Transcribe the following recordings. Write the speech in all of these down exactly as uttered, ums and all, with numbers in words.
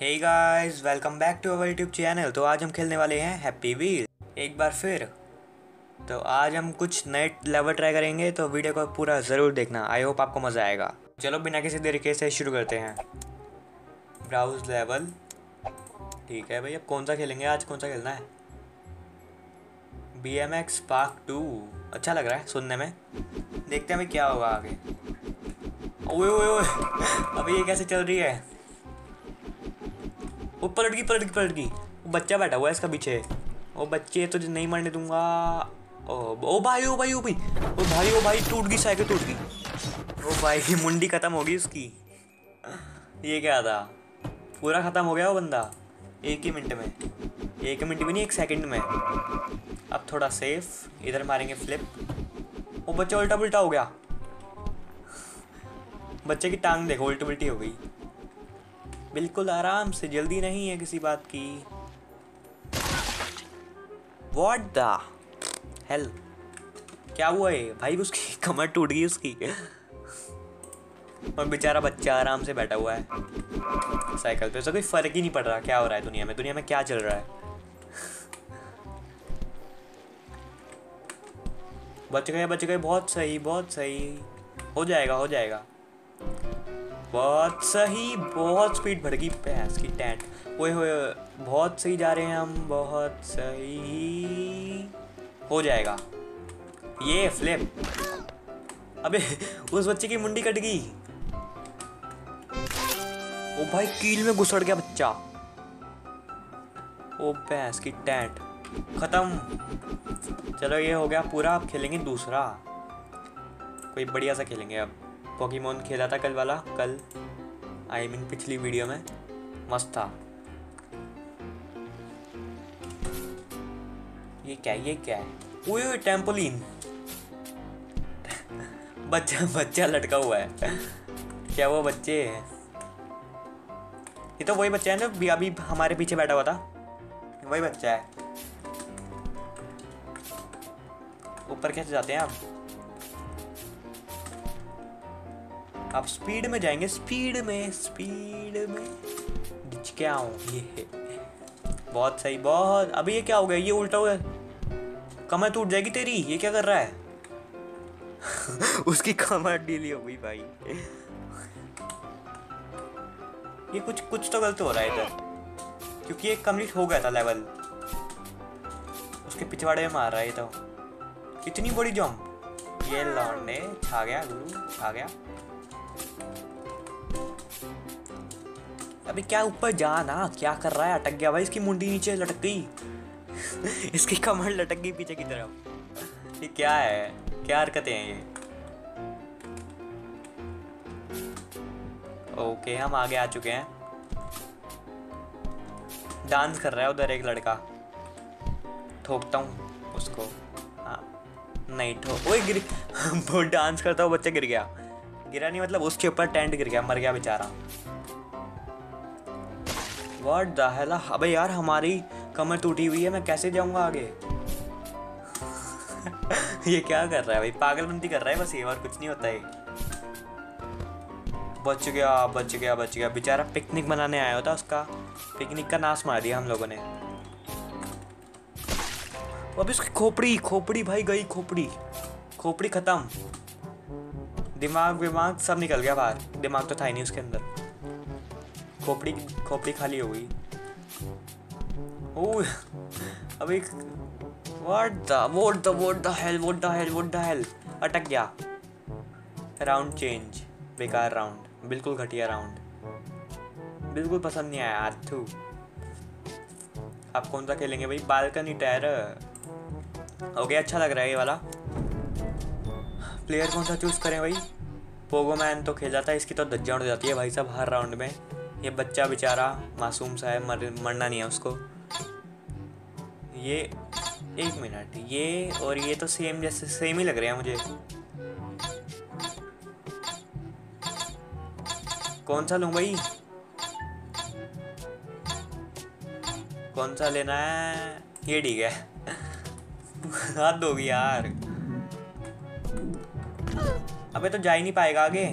Hey guys, welcome back to our YouTube channel. तो आज हम खेलने वाले हैं हैप्पी व्हील एक बार फिर। तो आज हम कुछ नए लेवल ट्राई करेंगे, तो वीडियो को पूरा ज़रूर देखना। आई होप आपको मज़ा आएगा। चलो बिना किसी तरीके से शुरू करते हैं। ब्राउज लेवल, ठीक है भाई। अब कौन सा खेलेंगे, आज कौन सा खेलना है? B M X park two, अच्छा लग रहा है सुनने में। देखते हैं भाई क्या होगा आगे। ओए ओए ओए, अभी ये कैसे चल रही है? वो पलट गई पलट गई पलट गई। वो बच्चा बैठा हुआ है इसका पीछे। ओ बच्चे तो नहीं मरने दूंगा। ओ ओ भाई ओ भाई ओ भाई ओ भाई ओ भाई, टूट गई साइकिल, टूट गई। ओ भाई मुंडी ख़त्म हो गई उसकी। ये क्या था, पूरा ख़त्म हो गया वो बंदा एक ही मिनट में। एक मिनट भी नहीं, एक सेकंड में। अब थोड़ा सेफ, इधर मारेंगे फ्लिप। वो बच्चा उल्टा पुल्टा हो गया, बच्चे की टांग देखो उल्टी उल्टी हो गई। बिल्कुल आराम से, जल्दी नहीं है किसी बात की। व्हाट द हेल, क्या हुआ है भाई? उसकी कमर टूट गई उसकी। और बेचारा बच्चा आराम से बैठा हुआ है साइकिल पे। उसका कोई फर्क ही नहीं पड़ रहा क्या हो रहा है दुनिया में, दुनिया में क्या चल रहा है। बच गए बच गए, बहुत सही बहुत सही, हो जाएगा हो जाएगा, बहुत सही। बहुत स्पीड बढ़ गई भैंस की टैंट। ओए होए, बहुत सही जा रहे हैं हम, बहुत सही, हो जाएगा ये फ्लिप। अबे उस बच्चे की मुंडी कट गई। ओ भाई कील में घुसड़ गया बच्चा। ओ भैंस की टैंट, खत्म। चलो ये हो गया पूरा। अब खेलेंगे दूसरा, कोई बढ़िया सा खेलेंगे। अब पोकेमॉन खेला था कल वाला, कल आई मीन पिछली वीडियो में, मस्त था। ये क्या ये क्या है? ओए टेम्पोलिन। बच्चा बच्चा लटका हुआ है। क्या वो बच्चे हैं? ये तो वही बच्चा है ना, अभी हमारे पीछे बैठा हुआ था, वही बच्चा है। ऊपर कैसे जाते हैं आप? आप स्पीड में जाएंगे, स्पीड में स्पीड में। क्या हूँ ये, बहुत सही बहुत। अभी ये क्या हो गया, ये उल्टा हो गया। कमर टूट जाएगी तेरी, ये क्या कर रहा है? उसकी कमर ढीली हो गई भाई। ये कुछ कुछ तो गलत हो रहा है इधर, क्योंकि ये कम्प्लीट हो गया था लेवल, उसके पिछवाड़े में मार रहा है ये तो। कितनी बड़ी जंप, ये लौंडे छा गया गुरु, छा गया। अबे क्या ऊपर जाना, क्या कर रहा है? अटक गया भाई, इसकी मुंडी नीचे लटक गई। इसकी कमर लटक गई पीछे की तरफ। ये क्या है, क्या हरकतें हैं ये? ओके हम आगे आ चुके हैं। डांस कर रहा है उधर एक लड़का, ठोकता हूँ उसको। हाँ नहीं ठोक, ओए गिर। वो डांस करता हुआ बच्चा गिर गया। गिरा नहीं मतलब उसके ऊपर टेंट गिर गया, मर गया बेचारा। What the hell. अबे यार हमारी कमर टूटी हुई है, मैं कैसे जाऊंगा आगे? ये क्या कर रहा है भाई, पागलबंदी कर रहा है बस ये, और कुछ नहीं होता है। बच गया बच गया बच गया बेचारा। पिकनिक मनाने आया होता, उसका पिकनिक का नाश मार दिया हम लोगों ने। अभी उसकी खोपड़ी खोपड़ी भाई गई, खोपड़ी खोपड़ी खत्म। दिमाग विमाग सब निकल गया बाहर, दिमाग तो था ही नहीं उसके अंदर। खोपड़ी खोपड़ी खाली हो गई। ओह अभी what the what the what the hell what the hell what the hell, अटक गया। राउंड चेंज, बेकार राउंड, बिल्कुल घटिया राउंड, बिल्कुल पसंद नहीं आया। आर्थू आप कौन सा खेलेंगे भाई? बालकनी टायर हो गया, अच्छा लग रहा है ये वाला। प्लेयर कौन सा चूज करें भाई? पोगोमैन तो खेल जाता है, इसकी तो धज्जाड़ हो जाती है भाई साहब हर राउंड में। ये बच्चा बेचारा मासूम सा है, मर, मरना नहीं है उसको। ये एक मिनट, ये और ये तो सेम जैसे सेम ही लग रहे हैं मुझे। कौन सा लूं भाई, कौन सा लेना है? ये ठीक है। हाथ दोगी यार। अबे तो जा ही नहीं पाएगा आगे,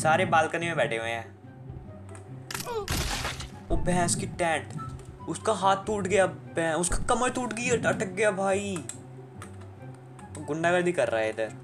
सारे बालकनी में बैठे हुए हैं। वो भैंस की टैंट, उसका हाथ टूट गया, उसका कमर टूट गई, अटक गया भाई। गुंडागर्दी कर रहा है इधर,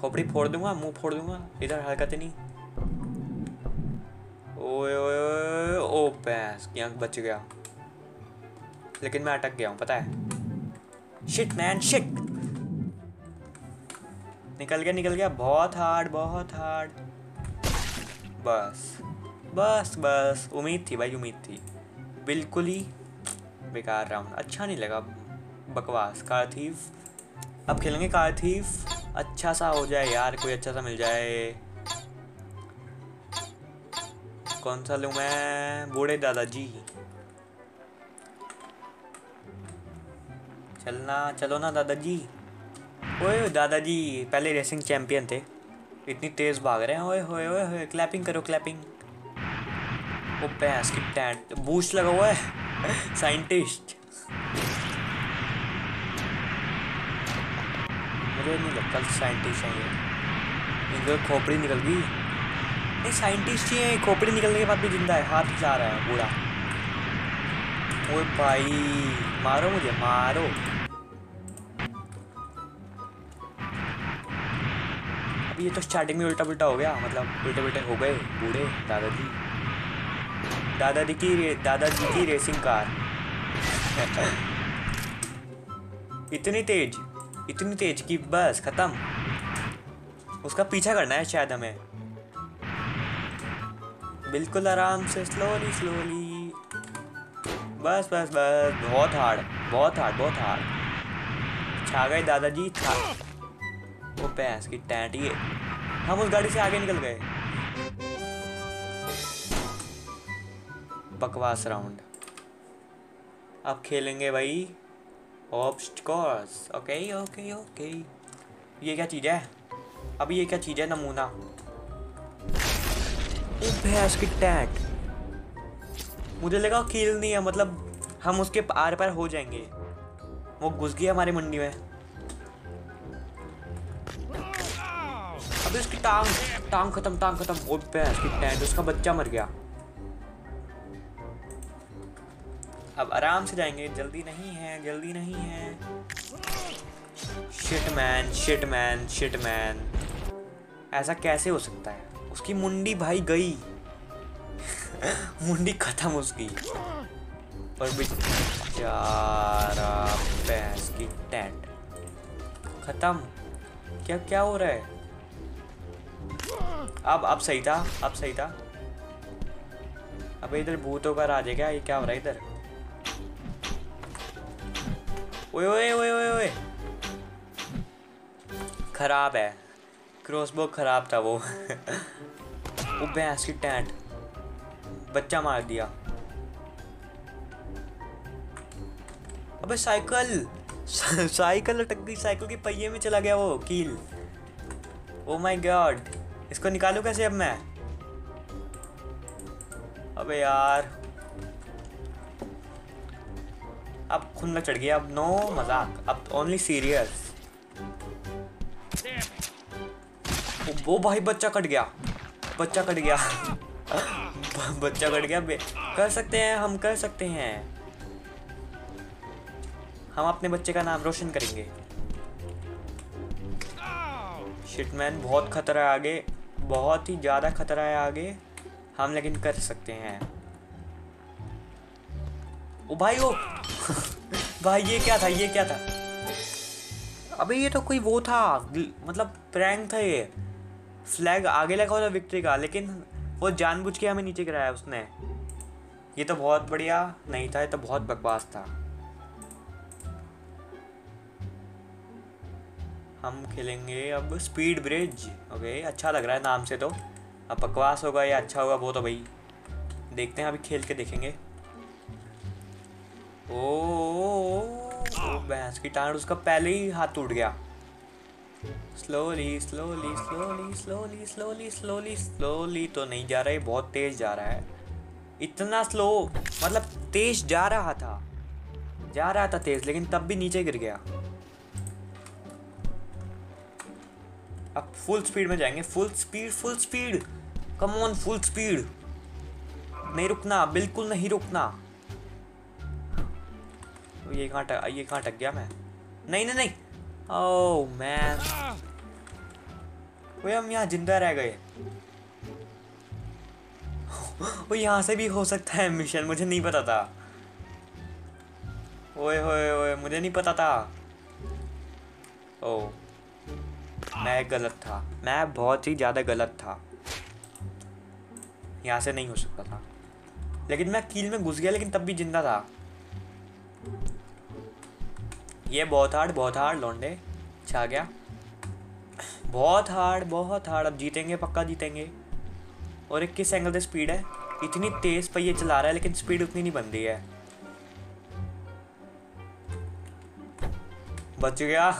खोपड़ी फोड़ दूंगा, मुंह फोड़ दूंगा, इधर हरकत नहीं। ओए ओए ओए, ओ भैंस की आंख बच गया, लेकिन मैं अटक गया हूँ पता है। शिट मैन शिट, निकल गया निकल गया, बहुत हार्ड बहुत हार्ड। बस बस बस, उम्मीद थी भाई उम्मीद थी, बिल्कुल ही बेकार राउंड, अच्छा नहीं लगा, बकवास। कार थीफ, अब खेलेंगे कार थीफ, अच्छा सा हो जाए यार, कोई अच्छा सा मिल जाए। कौन सा लूँ मैं, बूढ़े दादाजी, चलना चलो ना दादाजी। ओए दादाजी पहले रेसिंग चैंपियन थे, इतनी तेज़ भाग रहे हैं। ओए होए होए होए, क्लैपिंग करो क्लैपिंग। वो भैंस की टैंट, बूस्ट लगा हुआ है साइंटिस्ट। मुझे नहीं लगता साइंटिस्ट है ये, इनको खोपड़ी निकल गई। नहीं साइंटिस्ट ही है, खोपड़ी निकलने के बाद भी जिंदा है, हाथ हिला रहा है बूढ़ा। ओए भाई मारो मुझे मारो। अभी ये तो स्टार्टिंग में उल्टा पुल्टा हो गया, मतलब उल्टे पुल्टे हो गए बूढ़े दादाजी। दादाजी की दादाजी की रेसिंग कार इतनी तेज इतनी तेज कि बस खत्म। उसका पीछा करना है शायद हमें, बिल्कुल आराम से, स्लोली स्लोली। बस बस बस, बहुत हार्ड बहुत हार्ड बहुत हार्ड। छा गए दादाजी छा। वो भैंस की टैंट, ये हम उस गाड़ी से आगे निकल गए। बकवास राउंड। अब खेलेंगे भाई ऑब्स्टकॉर्स। ओके ओके ओके, ये क्या चीज़ है, अभी ये क्या चीज़ है, नमूना। वो भैंस की टैंट, मुझे लगा कील नहीं है, मतलब हम उसके आर पार हो जाएंगे, वो घुस गया हमारी मंडी में। अबे उसकी टांग टांग खत्म टांग खत्म। वो भैंस की टैंट, उसका बच्चा मर गया। अब आराम से जाएंगे, जल्दी नहीं है जल्दी नहीं है। Shit man shit man shit man, ऐसा कैसे हो सकता है। उसकी मुंडी भाई गई मुंडी खत्म उसकी, पर बेचारा भैंस की टैंट खत्म। क्या क्या हो रहा है। अब अब सही था अब सही था। अब इधर भूतों का राज है क्या, ये क्या हो रहा है इधर। ओए ओए ओए ओए ओए, खराब है, क्रॉसबो खराब था वो वो भैंस की टैंट, बच्चा मार दिया। अबे साइकिल साइकिल अटक गई, साइकिल के पहिए में चला गया वो कील। ओ माय गॉड, इसको निकालू कैसे अब मैं। अबे यार अब खुन्ना चढ़ गया, अब नो मजाक, अब ओनली सीरियस। वो भाई बच्चा कट गया बच्चा कट गया बच्चा कट गया। कर सकते हैं हम, कर सकते हैं हम, अपने बच्चे का नाम रोशन करेंगे। शिटमैन, बहुत खतरा है आगे, बहुत ही ज्यादा खतरा है आगे, हम लेकिन कर सकते हैं। ओ भाई ओ भाई, ये क्या था ये क्या था। अबे ये तो कोई वो था, मतलब प्रैंक था ये। फ्लैग आगे लगा था विक्ट्री का, लेकिन वो जानबूझ के हमें नीचे गिराया उसने। ये तो बहुत बढ़िया नहीं था, ये तो बहुत बकवास था। हम खेलेंगे अब स्पीड ब्रिज। ओके, अच्छा लग रहा है नाम से तो। अब बकवास होगा या अच्छा होगा वो तो भाई देखते हैं, अभी खेल के देखेंगे। ओ भैंस की टांड, उसका पहले ही हाथ टूट गया। Slowly slowly slowly slowly slowly slowly slowly तो नहीं जा रहा है, बहुत तेज जा रहा है। इतना स्लो, मतलब तेज जा रहा था जा रहा था तेज, लेकिन तब भी नीचे गिर गया। अब फुल स्पीड में जाएंगे, full speed full speed, come on full speed. नहीं रुकना, बिल्कुल नहीं रुकना। तो ये कहाँ टक, ये कहाँ टक गया मैं? नहीं नहीं नहीं, ओह मैन, वो हम यहाँ जिंदा रह गए। वो यहाँ से भी हो सकता है मिशन, मुझे नहीं पता था। ओए ओए ओए, मुझे नहीं पता था। ओह, मैं गलत था, मैं बहुत ही ज़्यादा गलत था। यहाँ से नहीं हो सकता था, लेकिन मैं कील में घुस गया, लेकिन तब भी जिंदा था। ये बहुत हार्ड, बहुत हार्ड लौंडे, छा गया। बहुत हार्ड, बहुत हार्ड, अब जीतेंगे, पक्का जीतेंगे। और एक किस एंगल से स्पीड है, इतनी तेज़ पहिए चला रहा है, लेकिन स्पीड उतनी नहीं बन रही है। बच गया।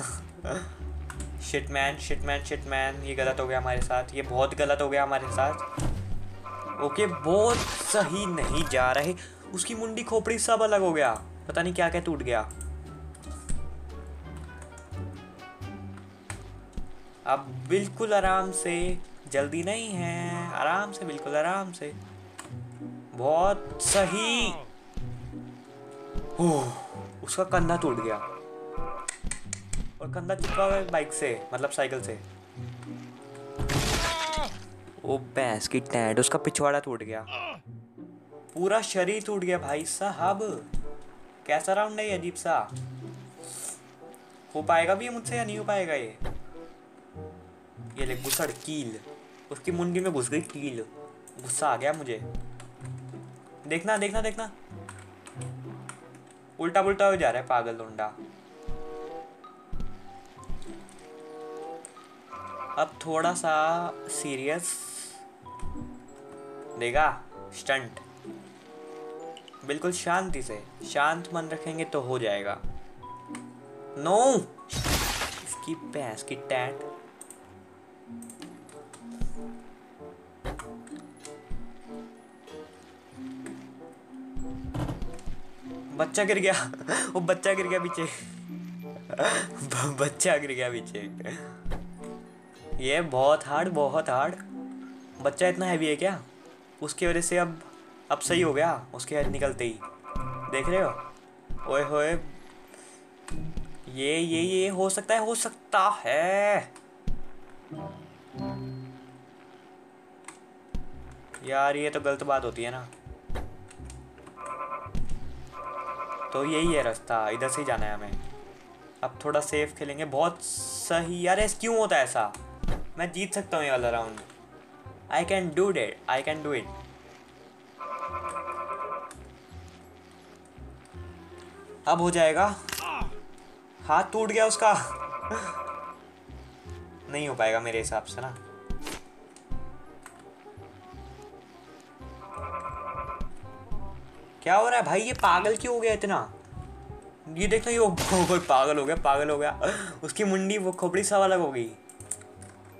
Shit man, shit man, shit man, ये गलत हो गया हमारे साथ, ये बहुत गलत हो गया हमारे साथ। ओके, बहुत सही नहीं जा रहे, उसकी मुंडी खोपड़ी सब अलग हो गया, पता नहीं क्या क्या टूट गया। अब बिल्कुल आराम से, जल्दी नहीं है, आराम से, बिल्कुल आराम से, बहुत सही। ओह, उसका कंधा टूट गया और कंधा चिपका हुआ है बाइक से, मतलब साइकिल से। ओ भैंस की टैंड, उसका पिछवाड़ा टूट गया, पूरा शरीर टूट गया। भाई साहब, कैसा राउंड है ये, अजीब सा। हो पाएगा भी मुझसे या नहीं हो पाएगा ये? ये ले, घुसड़ कील, उसकी मुंडी में घुस गई कील, गुस्सा आ गया मुझे। देखना देखना देखना, उल्टा पुल्टा हो जा रहा है पागल लौंडा। अब थोड़ा सा सीरियस देगा स्टंट, बिल्कुल शांति से, शांत मन रखेंगे तो हो जाएगा। नो, इसकी भैंस की टैंट। बच्चा गिर गया। वो बच्चा गिर गया पीछे। बच्चा गिर गया पीछे। ये बहुत हार्ड, बहुत हार्ड। बच्चा इतना हैवी है क्या? उसकी वजह से अब अब सही हो गया, उसके हेड निकलते ही। देख रहे हो? ओए होए, ये ये ये हो सकता है, हो सकता है यार, ये तो गलत बात होती है ना। तो यही है रास्ता, इधर से ही जाना है हमें। अब थोड़ा सेफ खेलेंगे, बहुत सही। यार ऐसा क्यों होता है ऐसा? मैं जीत सकता हूँ ये वाला round. I can do that, I can do it. अब हो जाएगा। हाथ टूट गया उसका। नहीं हो पाएगा मेरे हिसाब से ना। क्या हो रहा है भाई, ये पागल क्यों हो गया इतना? ये देखना, ये पागल हो गया, पागल हो गया। उसकी मुंडी, वो खोपड़ी सब अलग हो गई,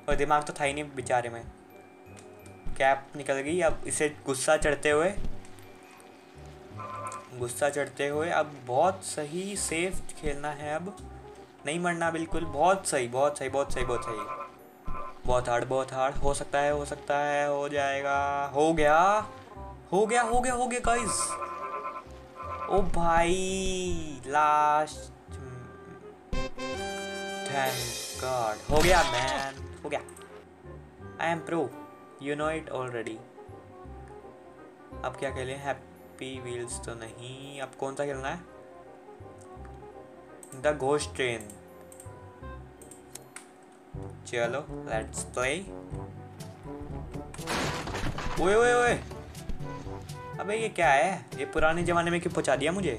और दिमाग तो था ही नहीं बेचारे में। कैप निकल गई। अब इसे गुस्सा चढ़ते हुए, गुस्सा चढ़ते हुए अब बहुत सही, सेफ खेलना है, अब नहीं मरना बिल्कुल। बहुत सही, बहुत सही, बहुत सही, बहुत सही। बहुत हार्ड, बहुत हार्ड। हो सकता है, हो सकता है, हो जाएगा। हो गया, हो गया, हो गया, हो गया गाइस। ओ भाई, लास्ट, थैंक गॉड, हो गया मैन, हो गया। I am pro, you know it already. अब क्या खेलें? हैप्पी व्हील्स तो नहीं, अब कौन सा खेलना है? The ghost train. चलो लेट्स प्ले। ओए ओए ओए, अबे ये क्या है? ये पुराने जमाने में क्यों पहुंचा दिया मुझे?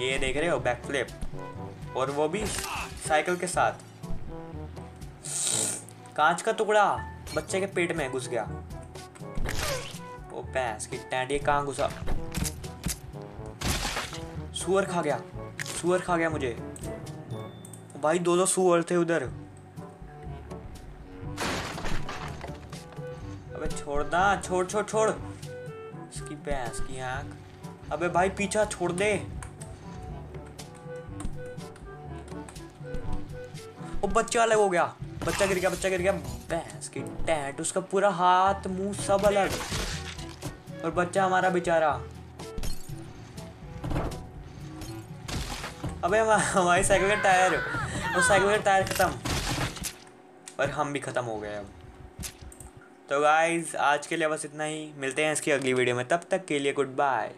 ये देख रहे हो, बैक फ्लिप, और वो भी साइकिल के साथ। कांच का टुकड़ा बच्चे के पेट में घुस गया। ओ भैंस की टैंड, ये कहाँ घुसा? सुअर खा गया, सुअर खा गया मुझे। भाई दो दो सुअर थे उधर। अबे छोड़ना, छोड़ छोड़ छोड़, इसकी भैंस की आंख। अबे भाई पीछा छोड़ दे। ओ बच्चा अलग हो गया, बच्चा गिर गया, बच्चा गिर गया, भैंस की टैट, उसका पूरा हाथ मुंह सब अलग, और बच्चा हमारा बेचारा। अबे हमारी साइकिल का टायर, और साइकिल का टायर खत्म, और हम भी खत्म हो गए। अब तो गाइज आज के लिए बस इतना ही, मिलते हैं इसकी अगली वीडियो में, तब तक के लिए गुड बाय।